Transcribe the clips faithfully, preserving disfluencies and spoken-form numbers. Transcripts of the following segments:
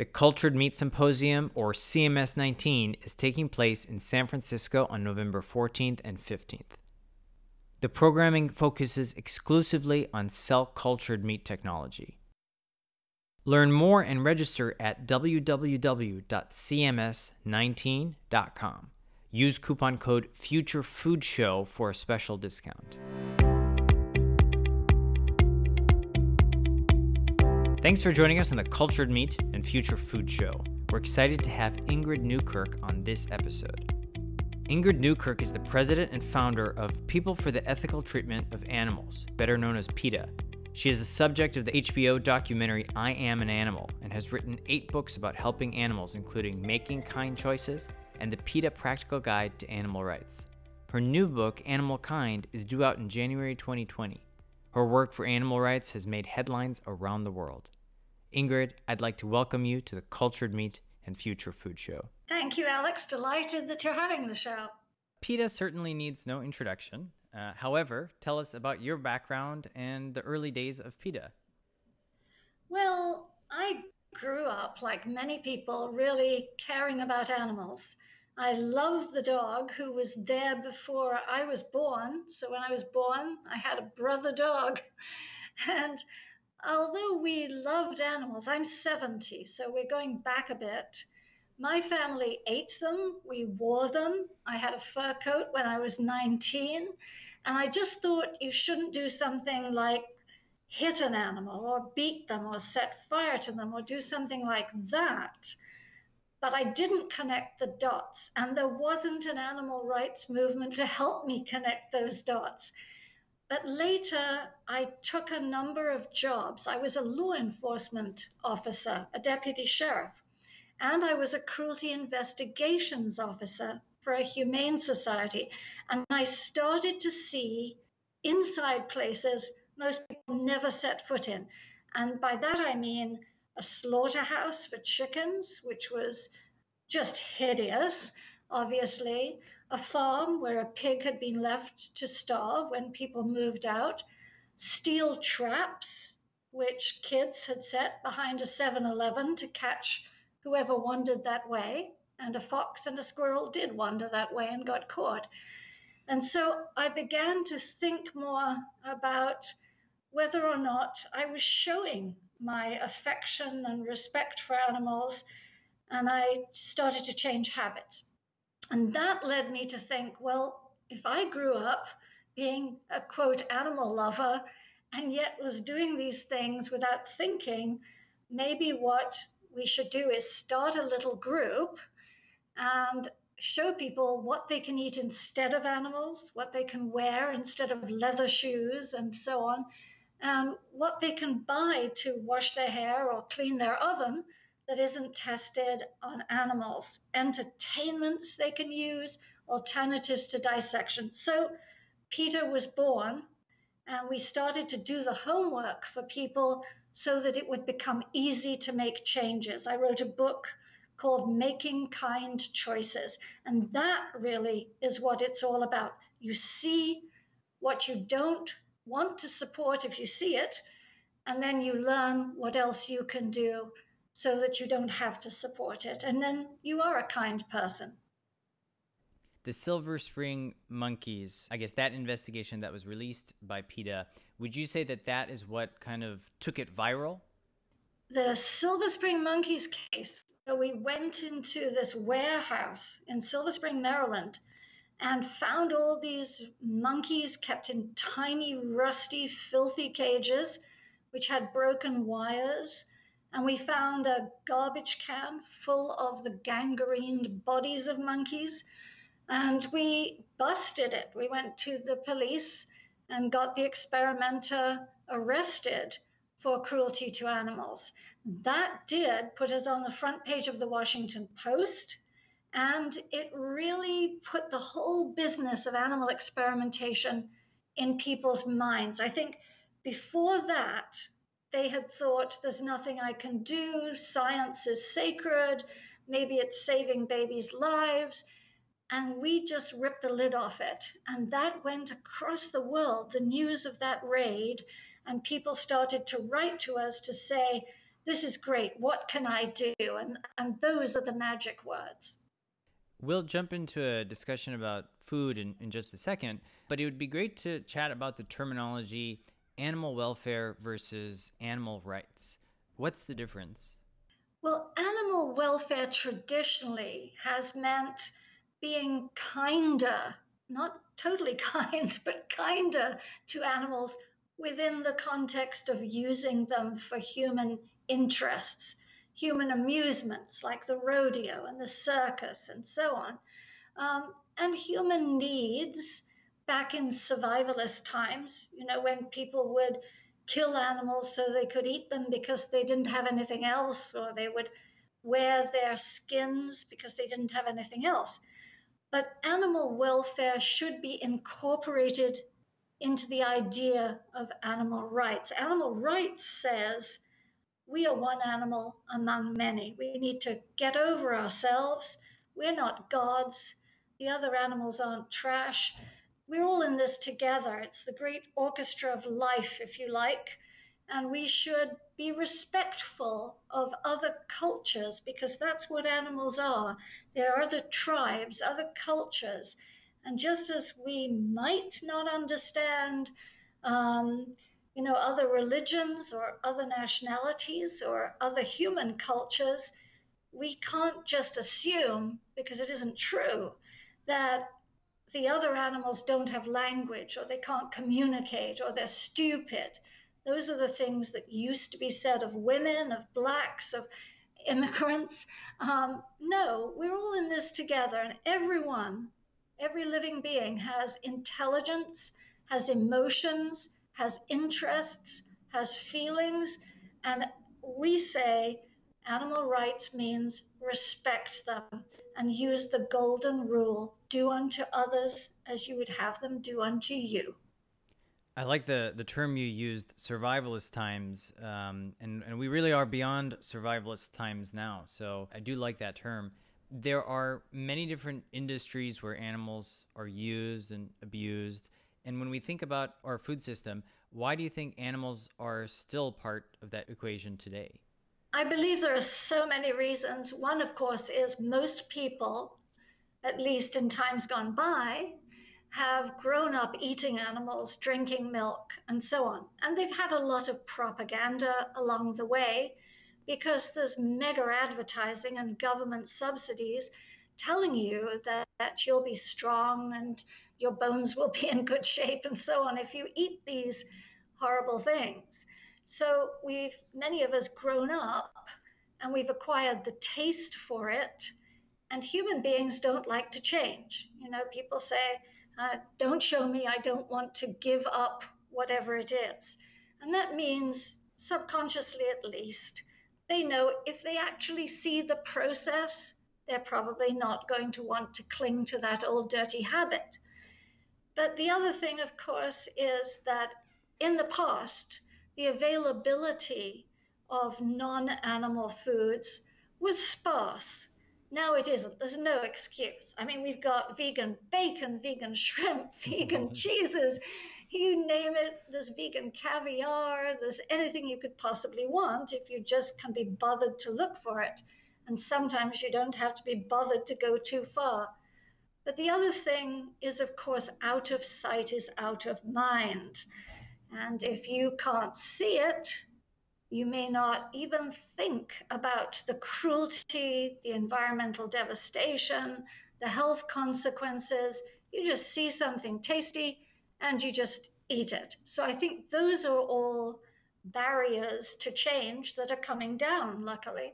The Cultured Meat Symposium, or C M S nineteen, is taking place in San Francisco on November fourteenth and fifteenth. The programming focuses exclusively on cell-cultured meat technology. Learn more and register at w w w dot c m s nineteen dot com. Use coupon code FUTUREFOODSHOW for a special discount. Thanks for joining us on the Cultured Meat and Future Food Show. We're excited to have Ingrid Newkirk on this episode. Ingrid Newkirk is the president and founder of People for the Ethical Treatment of Animals, better known as PETA. She is the subject of the H B O documentary I Am an Animal and has written eight books about helping animals, including Making Kind Choices and The PETA Practical Guide to Animal Rights. Her new book, Animal Kind, is due out in January twenty twenty. Her work for animal rights has made headlines around the world. Ingrid, I'd like to welcome you to the Cultured Meat and Future Food Show. Thank you, Alex. Delighted that you're having the show. PETA certainly needs no introduction. Uh, however, tell us about your background and the early days of PETA. Well, I grew up, like many people, really caring about animals. I loved the dog who was there before I was born. So when I was born, I had a brother dog. And although we loved animals, I'm seventy, so we're going back a bit. My family ate them, we wore them. I had a fur coat when I was nineteen, and I just thought you shouldn't do something like hit an animal or beat them or set fire to them or do something like that. But I didn't connect the dots, and there wasn't an animal rights movement to help me connect those dots. But later, I took a number of jobs. I was a law enforcement officer, a deputy sheriff. And I was a cruelty investigations officer for a humane society. And I started to see inside places most people never set foot in. And by that I mean a slaughterhouse for chickens, which was just hideous, obviously. A farm where a pig had been left to starve when people moved out. Steel traps, which kids had set behind a seven eleven to catch whoever wandered that way, and a fox and a squirrel did wander that way and got caught. And so I began to think more about whether or not I was showing my affection and respect for animals, and I started to change habits. And that led me to think, well, if I grew up being a, quote, animal lover, and yet was doing these things without thinking, maybe what we should do is start a little group and show people what they can eat instead of animals, what they can wear instead of leather shoes and so on, and what they can buy to wash their hair or clean their oven that isn't tested on animals, entertainments they can use, alternatives to dissection. So PETA was born, and we started to do the homework for people so that it would become easy to make changes. I wrote a book called Making Kind Choices, and that really is what it's all about. You see what you don't want to support if you see it, and then you learn what else you can do so that you don't have to support it, and then you are a kind person. The Silver Spring monkeys, I guess that investigation that was released by PETA, would you say that that is what kind of took it viral? The Silver Spring monkeys case, so we went into this warehouse in Silver Spring, Maryland, and found all these monkeys kept in tiny, rusty, filthy cages, which had broken wires. And we found a garbage can full of the gangrened bodies of monkeys. And we busted it. We went to the police and got the experimenter arrested for cruelty to animals. That did put us on the front page of the Washington Post, and it really put the whole business of animal experimentation in people's minds. I think before that, they had thought, there's nothing I can do, science is sacred, maybe it's saving babies' lives. And we just ripped the lid off it. And that went across the world, the news of that raid. And people started to write to us to say, this is great, what can I do? And, and those are the magic words. We'll jump into a discussion about food in, in just a second, but it would be great to chat about the terminology animal welfare versus animal rights. What's the difference? Well, animal welfare traditionally has meant being kinder, not totally kind, but kinder to animals within the context of using them for human interests, human amusements like the rodeo and the circus and so on, um, and human needs back in survivalist times, you know, when people would kill animals so they could eat them because they didn't have anything else, or they would wear their skins because they didn't have anything else. But animal welfare should be incorporated into the idea of animal rights. Animal rights says we are one animal among many. We need to get over ourselves. We're not gods. The other animals aren't trash. We're all in this together. It's the great orchestra of life, if you like. And we should be respectful of other cultures, because that's what animals are. There are other tribes, other cultures. And just as we might not understand, um, you know, other religions or other nationalities or other human cultures, we can't just assume, because it isn't true, that the other animals don't have language or they can't communicate or they're stupid. Those are the things that used to be said of women, of blacks, of immigrants. Um, no, we're all in this together, and everyone, every living being has intelligence, has emotions, has interests, has feelings, and we say animal rights means respect them and use the golden rule, do unto others as you would have them do unto you. I like the, the term you used, survivalist times, um, and, and we really are beyond survivalist times now, so I do like that term. There are many different industries where animals are used and abused, and when we think about our food system, why do you think animals are still part of that equation today? I believe there are so many reasons. One, of course, is most people, at least in times gone by, have grown up eating animals, drinking milk, and so on. And they've had a lot of propaganda along the way, because there's mega advertising and government subsidies telling you that, that you'll be strong and your bones will be in good shape and so on if you eat these horrible things. So we've, many of us, grown up and we've acquired the taste for it. And human beings don't like to change. You know, people say, Uh, don't show me, I don't want to give up whatever it is. And that means, subconsciously at least, they know if they actually see the process, they're probably not going to want to cling to that old dirty habit. But the other thing, of course, is that in the past, the availability of non-animal foods was sparse. Now it isn't. There's no excuse. I mean, we've got vegan bacon, vegan shrimp, vegan cheeses, you name it. There's vegan caviar. There's anything you could possibly want if you just can be bothered to look for it. And sometimes you don't have to be bothered to go too far. But the other thing is, of course, out of sight is out of mind. And if you can't see it, you may not even think about the cruelty, the environmental devastation, the health consequences. You just see something tasty and you just eat it. So I think those are all barriers to change that are coming down, luckily.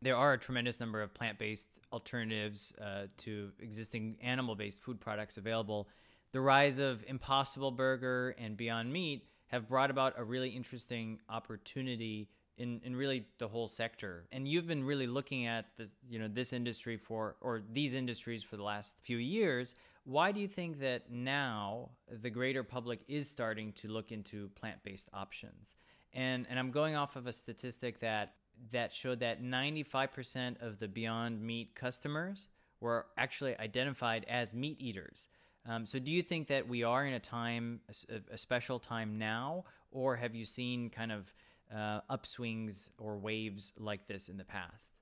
There are a tremendous number of plant-based alternatives uh, to existing animal-based food products available. The rise of Impossible Burger and Beyond Meat have brought about a really interesting opportunity in, in really the whole sector. And you've been really looking at this, you know, this industry for, or these industries for the last few years. Why do you think that now the greater public is starting to look into plant-based options? And, and I'm going off of a statistic that, that showed that ninety-five percent of the Beyond Meat customers were actually identified as meat eaters. Um, so do you think that we are in a time, a, a special time now, or have you seen kind of uh, upswings or waves like this in the past?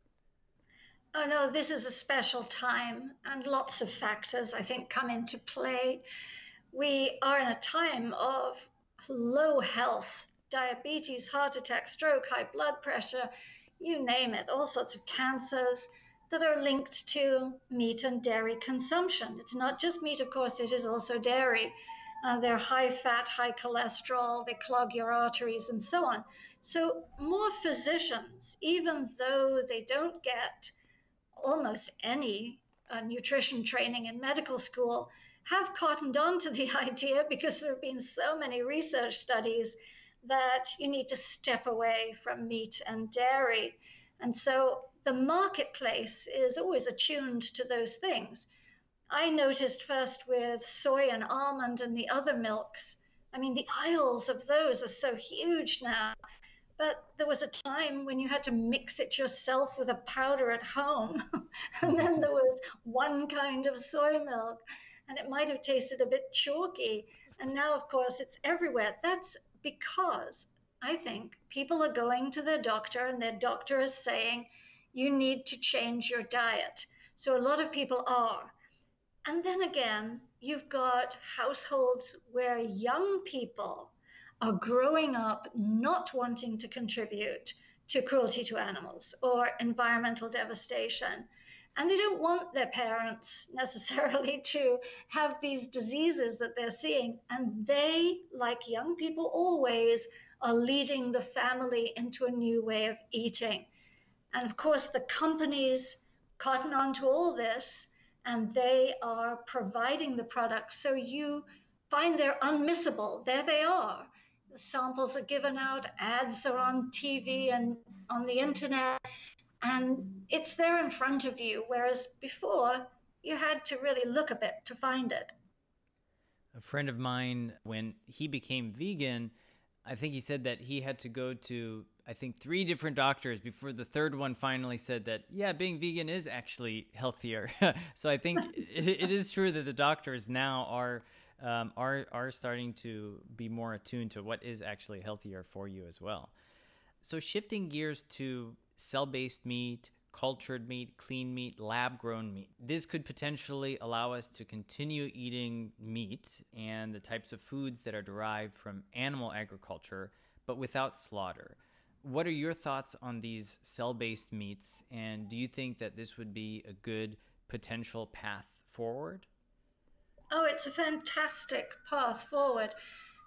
Oh, no, this is a special time, and lots of factors, I think, come into play. We are in a time of low health, diabetes, heart attack, stroke, high blood pressure, you name it, all sorts of cancers that are linked to meat and dairy consumption. It's not just meat, of course, it is also dairy. Uh, they're high fat, high cholesterol, they clog your arteries and so on. So more physicians, even though they don't get almost any uh, nutrition training in medical school, have cottoned on to the idea because there have been so many research studies that you need to step away from meat and dairy. And so the marketplace is always attuned to those things. I noticed first with soy and almond and the other milks. I mean, the aisles of those are so huge now. But there was a time when you had to mix it yourself with a powder at home. And then there was one kind of soy milk, and it might have tasted a bit chalky. And now, of course, it's everywhere. That's because I think people are going to their doctor, and their doctor is saying, you need to change your diet. So a lot of people are. And then again, you've got households where young people are growing up not wanting to contribute to cruelty to animals or environmental devastation. And they don't want their parents necessarily to have these diseases that they're seeing. And they, like young people always, are leading the family into a new way of eating. And of course, the companies cotton on to all this, and they are providing the products. So you find they're unmissable. There they are. The samples are given out, ads are on T V and on the internet, and it's there in front of you, whereas before you had to really look a bit to find it. A friend of mine, when he became vegan, I think he said that he had to go to, I think, three different doctors before the third one finally said that, yeah, being vegan is actually healthier. So I think it, it is true that the doctors now are Um, are are starting to be more attuned to what is actually healthier for you as well. So shifting gears to cell-based meat, cultured meat, clean meat, lab-grown meat. This could potentially allow us to continue eating meat and the types of foods that are derived from animal agriculture, but without slaughter. What are your thoughts on these cell-based meats, and do you think that this would be a good potential path forward? Oh, it's a fantastic path forward.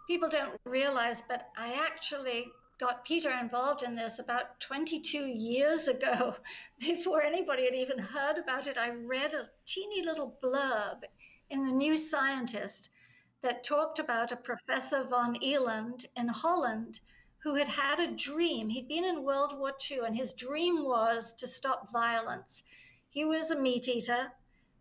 People don't realize, but I actually got Peter involved in this about twenty-two years ago. Before anybody had even heard about it, I read a teeny little blurb in the New Scientist that talked about a professor von Eland in Holland who had had a dream. He'd been in World War Two, and his dream was to stop violence. He was a meat eater.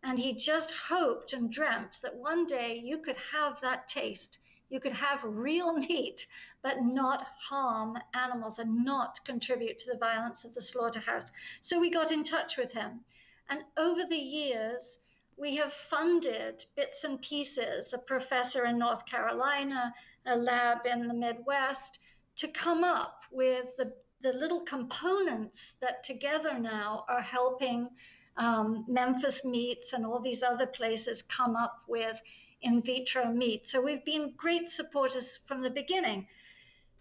And he just hoped and dreamt that one day you could have that taste. You could have real meat, but not harm animals and not contribute to the violence of the slaughterhouse. So we got in touch with him. And over the years, we have funded bits and pieces, a professor in North Carolina, a lab in the Midwest, to come up with the, the little components that together now are helping Um, Memphis Meats and all these other places come up with in vitro meat. So we've been great supporters from the beginning.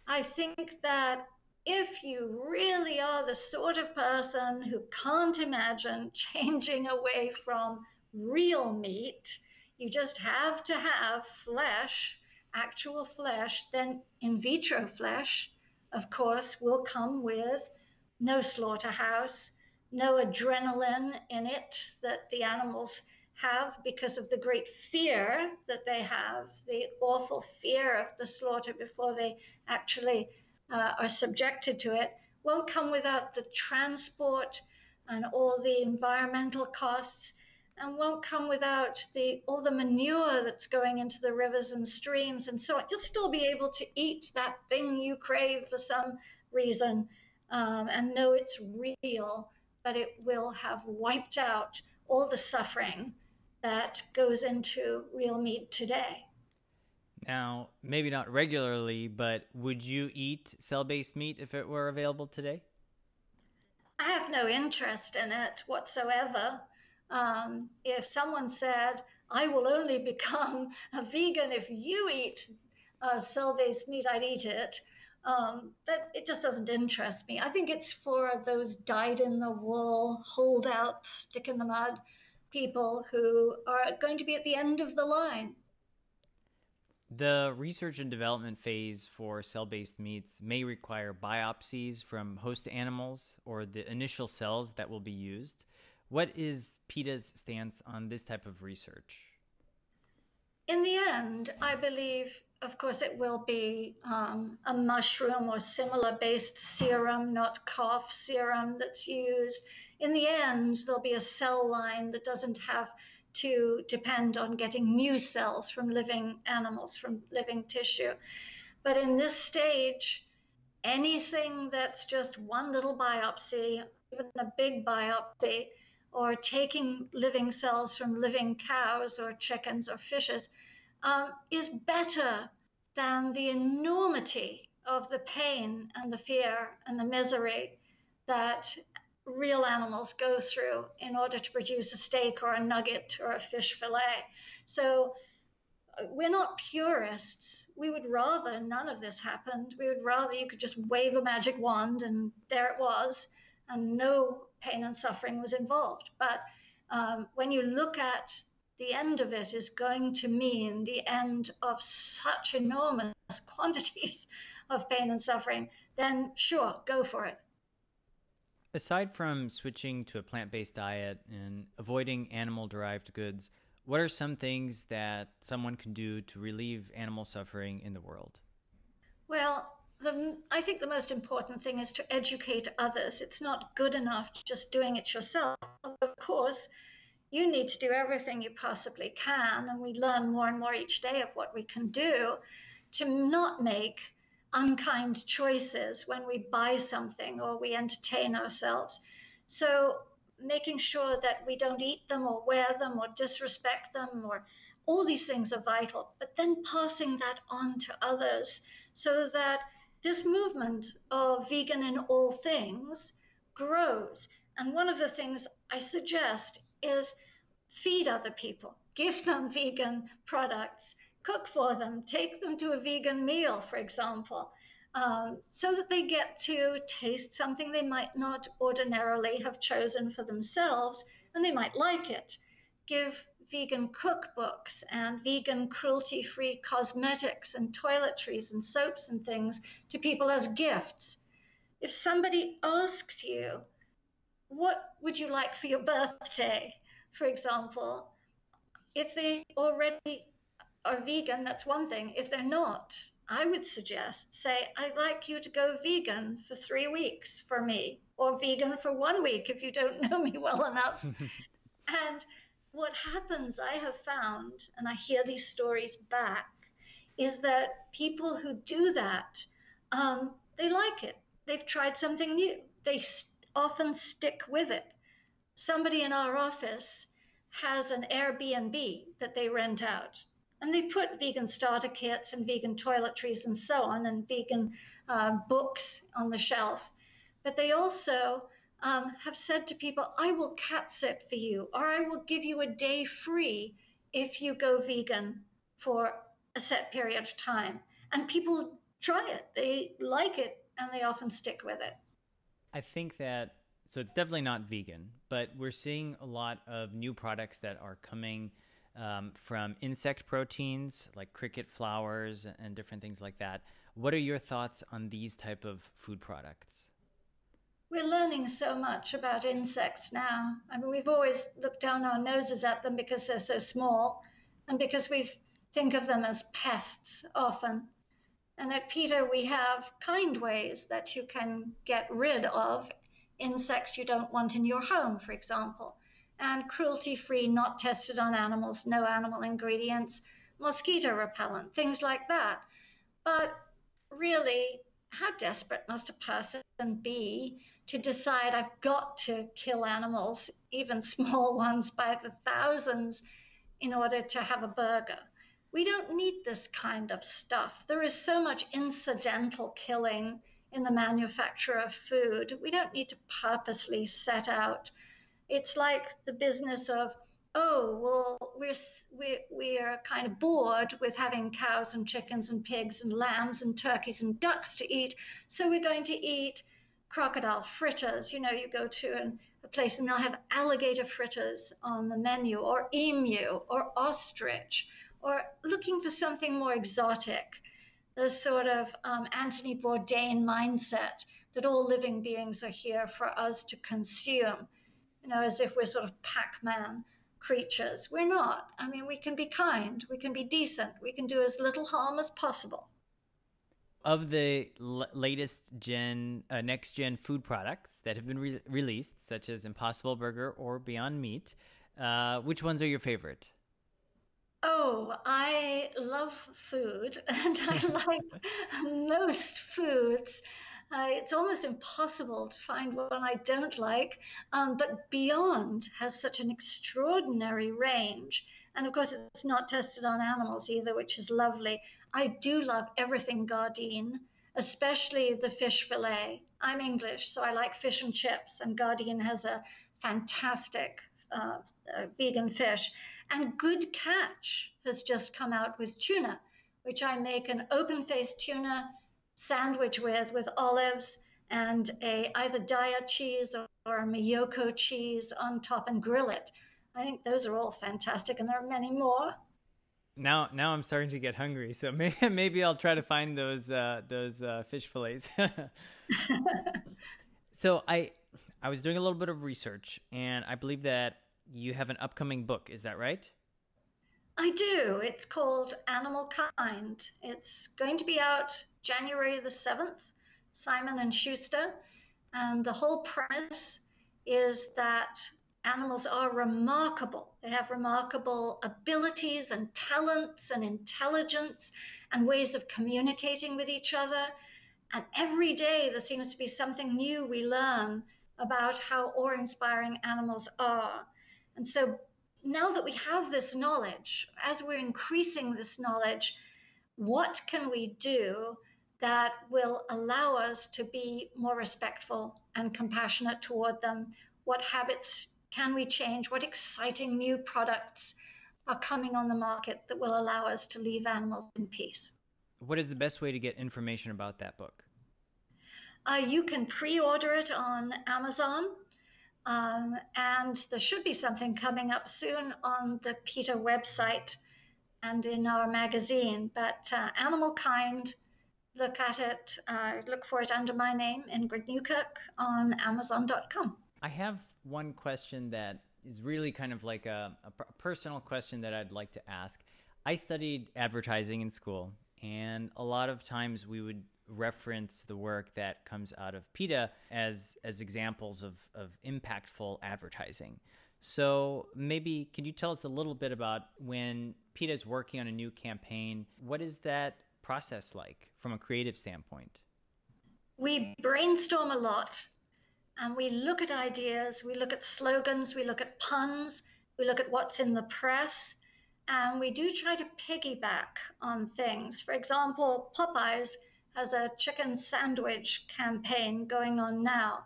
I think that if you really are the sort of person who can't imagine changing away from real meat, you just have to have flesh, actual flesh, then in vitro flesh, of course, will come with no slaughterhouse, no adrenaline in it that the animals have because of the great fear that they have, the awful fear of the slaughter before they actually uh, are subjected to it, won't come without the transport and all the environmental costs, and won't come without the all the manure that's going into the rivers and streams and so on. You'll still be able to eat that thing you crave for some reason um, and know it's real, but it will have wiped out all the suffering that goes into real meat today. now, maybe not regularly, but would you eat cell-based meat if it were available today? I have no interest in it whatsoever. Um, if someone said, I will only become a vegan if you eat uh, cell-based meat, I'd eat it. Um, that it just doesn't interest me. I think it's for those dyed-in-the-wool, holdout, stick-in-the-mud people who are going to be at the end of the line. The research and development phase for cell-based meats may require biopsies from host animals or the initial cells that will be used. What is PETA's stance on this type of research? In the end, I believe, of course, it will be um, a mushroom or similar-based serum, not cough serum, that's used. In the end, there'll be a cell line that doesn't have to depend on getting new cells from living animals, from living tissue. But in this stage, anything that's just one little biopsy, even a big biopsy, or taking living cells from living cows or chickens or fishes, um, is better than the enormity of the pain and the fear and the misery that real animals go through in order to produce a steak or a nugget or a fish fillet. So we're not purists. We would rather none of this happened. We would rather you could just wave a magic wand and there it was, and no pain and suffering was involved. But um, when you look at the end of it, is going to mean the end of such enormous quantities of pain and suffering, then sure, go for it. Aside from switching to a plant-based diet and avoiding animal-derived goods, what are some things that someone can do to relieve animal suffering in the world? Well, the, I think the most important thing is to educate others. It's not good enough just doing it yourself. Of course, you need to do everything you possibly can, and we learn more and more each day of what we can do to not make unkind choices when we buy something or we entertain ourselves. So making sure that we don't eat them or wear them or disrespect them, or all these things are vital, but then passing that on to others so that this movement of vegan in all things grows. And one of the things I suggest is feed other people, give them vegan products, cook for them, take them to a vegan meal, for example, um, so that they get to taste something they might not ordinarily have chosen for themselves, and they might like it. Give vegan cookbooks and vegan cruelty-free cosmetics and toiletries and soaps and things to people as gifts. If somebody asks you, what would you like for your birthday, for example, if they already are vegan, that's one thing. If they're not, I would suggest, say, I'd like you to go vegan for three weeks for me, or vegan for one week if you don't know me well enough. And what happens, I have found, and I hear these stories back, is that people who do that, um, they like it. They've tried something new. They st- often stick with it. Somebody in our office has an Airbnb that they rent out. And they put vegan starter kits and vegan toiletries and so on and vegan uh, books on the shelf. But they also um, have said to people, I will cat sit for you, or I will give you a day free if you go vegan for a set period of time. And people try it. They like it, and they often stick with it. I think that, so it's definitely not vegan, but we're seeing a lot of new products that are coming Um, from insect proteins like cricket flowers and different things like that. What are your thoughts on these type of food products? We're learning so much about insects now. I mean, we've always looked down our noses at them because they're so small and because we think of them as pests often. And at PETA, we have kind ways that you can get rid of insects you don't want in your home, for example. And cruelty-free, not tested on animals, no animal ingredients, mosquito repellent, things like that. But really, how desperate must a person be to decide I've got to kill animals, even small ones, by the thousands in order to have a burger? We don't need this kind of stuff. There is so much incidental killing in the manufacture of food. We don't need to purposely set out. It's like the business of, oh, well, we're, we're, we're kind of bored with having cows and chickens and pigs and lambs and turkeys and ducks to eat, so we're going to eat crocodile fritters. You know, you go to an, a place and they'll have alligator fritters on the menu, or emu, or ostrich, or looking for something more exotic, the sort of um, Anthony Bourdain mindset that all living beings are here for us to consume, you know, as if we're sort of Pac-Man creatures. We're not. I mean, we can be kind, we can be decent, we can do as little harm as possible. Of the l- latest gen, uh, next gen food products that have been re- released, such as Impossible Burger or Beyond Meat, uh, which ones are your favorite? Oh, I love food, and I like most foods. Uh, it's almost impossible to find one I don't like, um, but Beyond has such an extraordinary range. And of course, it's not tested on animals either, which is lovely. I do love everything Gardein, especially the fish fillet. I'm English, so I like fish and chips, and Gardein has a fantastic uh, uh, vegan fish. And Good Catch has just come out with tuna, which I make an open-faced tuna sandwich with with olives and a either Daiya cheese or, or a Miyoko cheese on top, and grill it. I think those are all fantastic, and there are many more. Now, now I'm starting to get hungry, so maybe, maybe I'll try to find those uh, those uh, fish fillets. So I I was doing a little bit of research, and I believe that you have an upcoming book. Is that right? I do. It's called Animal Kind. It's going to be out January the seventh, Simon and Schuster. And the whole premise is that animals are remarkable. They have remarkable abilities and talents and intelligence and ways of communicating with each other. And every day there seems to be something new we learn about how awe-inspiring animals are. And so now that we have this knowledge, as we're increasing this knowledge, what can we do that will allow us to be more respectful and compassionate toward them? What habits can we change? What exciting new products are coming on the market that will allow us to leave animals in peace? What is the best way to get information about that book? Uh, you can pre-order it on Amazon. Um, and there should be something coming up soon on the PETA website and in our magazine. But uh, Animal Kind, look at it, uh, look for it under my name, Ingrid Newkirk, on amazon dot com. I have one question that is really kind of like a, a personal question that I'd like to ask. I studied advertising in school, and a lot of times we would reference the work that comes out of PETA as as examples of, of impactful advertising. So maybe can you tell us a little bit about when PETA is working on a new campaign, what is that process like from a creative standpoint? We brainstorm a lot, and we look at ideas, we look at slogans, we look at puns, we look at what's in the press, and we do try to piggyback on things. For example, Popeyes has a chicken sandwich campaign going on now.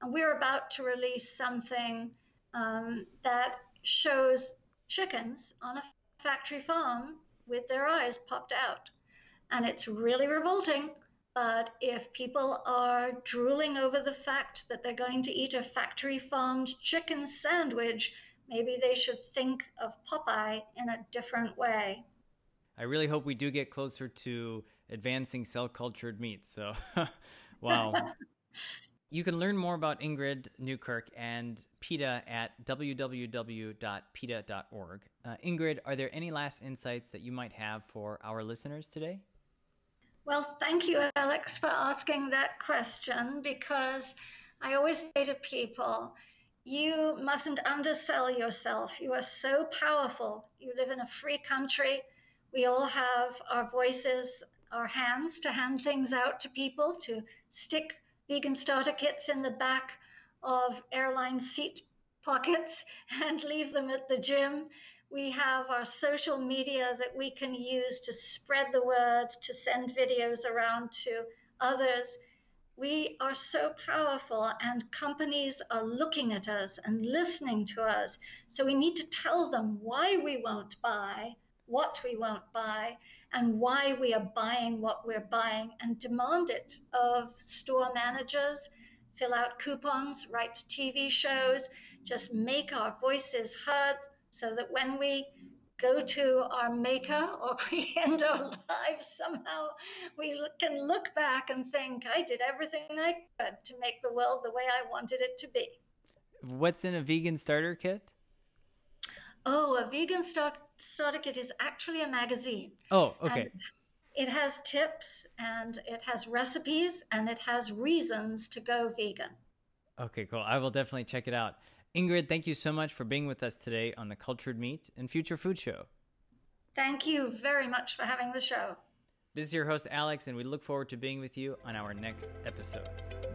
And we're about to release something um, that shows chickens on a factory farm with their eyes popped out. And it's really revolting, but if people are drooling over the fact that they're going to eat a factory farmed chicken sandwich, maybe they should think of Popeye in a different way. I really hope we do get closer to advancing cell-cultured meat. So, wow. You can learn more about Ingrid Newkirk and PETA at w w w dot peta dot org. Uh, Ingrid, are there any last insights that you might have for our listeners today? Well, thank you, Alex, for asking that question, because I always say to people, you mustn't undersell yourself. You are so powerful. You live in a free country. We all have our voices, our hands to hand things out to people, to stick vegan starter kits in the back of airline seat pockets and leave them at the gym. We have our social media that we can use to spread the word, to send videos around to others. We are so powerful, and companies are looking at us and listening to us. So we need to tell them why we won't buy, what we won't buy, and why we are buying what we're buying, and demand it of store managers, fill out coupons, write T V shows, just make our voices heard so that when we go to our maker or we end our lives, somehow we can look back and think, I did everything I could to make the world the way I wanted it to be. What's in a vegan starter kit? Oh, a vegan start, starter kit is actually a magazine. Oh, okay. And it has tips, and it has recipes, and it has reasons to go vegan. Okay, cool. I will definitely check it out. Ingrid, thank you so much for being with us today on the Cultured Meat and Future Food Show. Thank you very much for having the show. This is your host, Alex, and we look forward to being with you on our next episode.